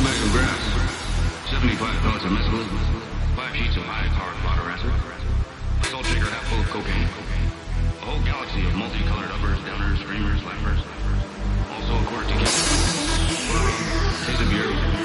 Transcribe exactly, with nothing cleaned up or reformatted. Go back and grab seventy-five pellets of mescaline, five sheets of high-powered blotter acid, a salt shaker half full of cocaine, a whole galaxy of multicolored uppers, downers, screamers, laughers, also a quarter tequila, a taste of beer.